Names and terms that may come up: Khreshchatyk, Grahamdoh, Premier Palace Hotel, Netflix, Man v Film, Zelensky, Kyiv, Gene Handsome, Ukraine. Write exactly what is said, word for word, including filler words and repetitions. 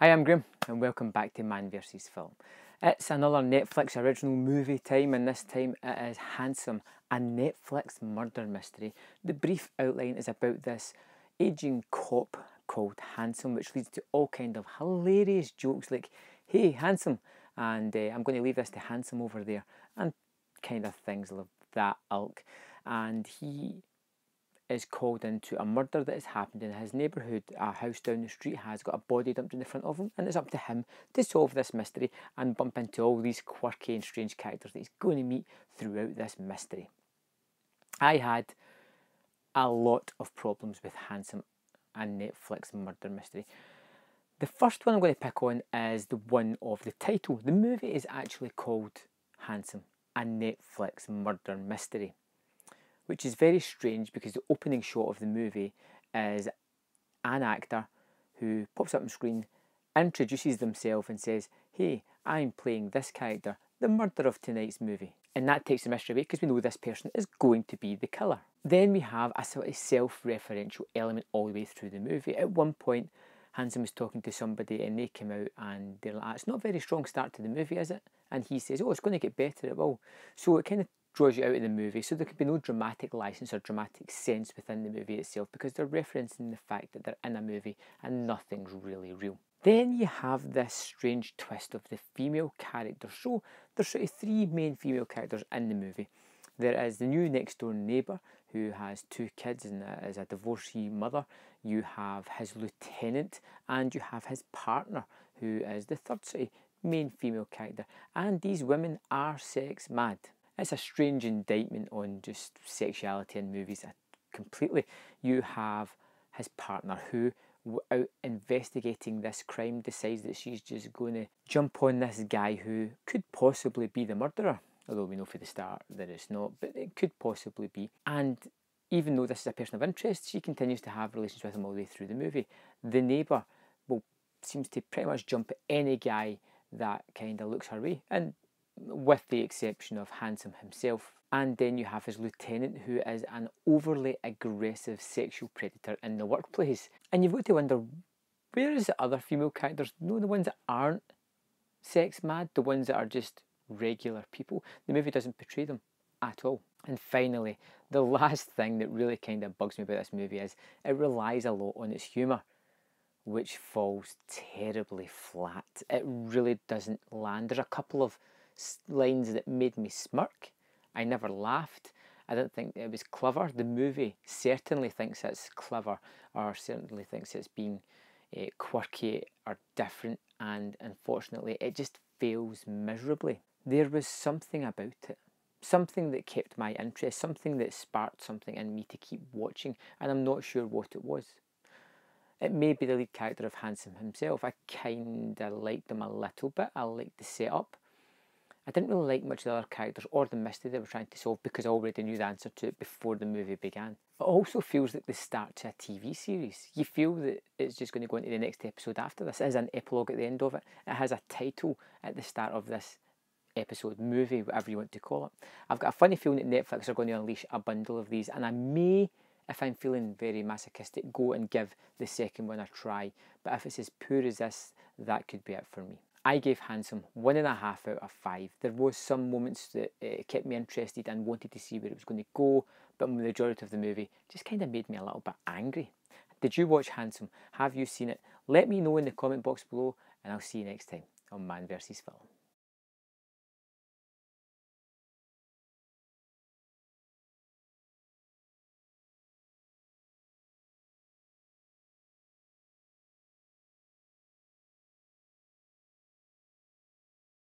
Hi, I'm Graham and welcome back to Man versus. Film. It's another Netflix original movie time, and this time it is Handsome, a Netflix murder mystery. The brief outline is about this aging cop called Handsome, which leads to all kind of hilarious jokes like, hey, Handsome, and uh, I'm going to leave this to Handsome over there, and kind of things like that ilk. And he is called into a murder that has happened in his neighbourhood. A house down the street has got a body dumped in the front of him, and it's up to him to solve this mystery and bump into all these quirky and strange characters that he's going to meet throughout this mystery. I had a lot of problems with Handsome and Netflix murder mystery. The first one I'm going to pick on is the one of the title. The movie is actually called Handsome, a Netflix murder mystery, which is very strange because the opening shot of the movie is an actor who pops up on screen, introduces themselves and says, hey, I'm playing this character, the murderer of tonight's movie. And that takes the mystery away because we know this person is going to be the killer. Then we have a sort of self-referential element all the way through the movie. At one point, Handsome is talking to somebody and they come out and they're like, it's not a very strong start to the movie, is it? And he says, oh, it's going to get better, it will. So it kind of draws you out of the movie, so there could be no dramatic license or dramatic sense within the movie itself because they're referencing the fact that they're in a movie and nothing's really real. Then you have this strange twist of the female character. So there's sort of three main female characters in the movie. There is the new next door neighbour who has two kids and is a divorcee mother. You have his lieutenant and you have his partner, who is the third sort of main female character. And these women are sex mad. It's a strange indictment on just sexuality in movies completely. You have his partner who, without investigating this crime, decides that she's just going to jump on this guy who could possibly be the murderer. Although we know for the start that it's not, but it could possibly be. And even though this is a person of interest, she continues to have relations with him all the way through the movie. The neighbour well, seems to pretty much jump at any guy that kind of looks her way, and with the exception of Handsome himself. And then you have his lieutenant, who is an overly aggressive sexual predator in the workplace. And you've got to wonder, where is the other female characters? No, the ones that aren't sex mad, the ones that are just regular people. The movie doesn't portray them at all. And finally, the last thing that really kind of bugs me about this movie is it relies a lot on its humour, which falls terribly flat. It really doesn't land. There's a couple of lines that made me smirk. I never laughed. I didn't think it was clever. The movie certainly thinks it's clever, or certainly thinks it's being uh, quirky or different, and unfortunately it just fails miserably. There was something about it, something that kept my interest, something that sparked something in me to keep watching, and I'm not sure what it was. It may be the lead character of Handsome himself. I kind of liked him a little bit. I liked the setup. I didn't really like much of the other characters or the mystery they were trying to solve because I already knew the answer to it before the movie began. It also feels like the start to a T V series. You feel that it's just going to go into the next episode after this. It has an epilogue at the end of it. It has a title at the start of this episode, movie, whatever you want to call it. I've got a funny feeling that Netflix are going to unleash a bundle of these, and I may, if I'm feeling very masochistic, go and give the second one a try. But if it's as poor as this, that could be it for me. I gave Handsome one and a half out of five. There was some moments that uh, kept me interested and wanted to see where it was going to go, but the majority of the movie just kind of made me a little bit angry. Did you watch Handsome? Have you seen it? Let me know in the comment box below, and I'll see you next time on Man versus. Film.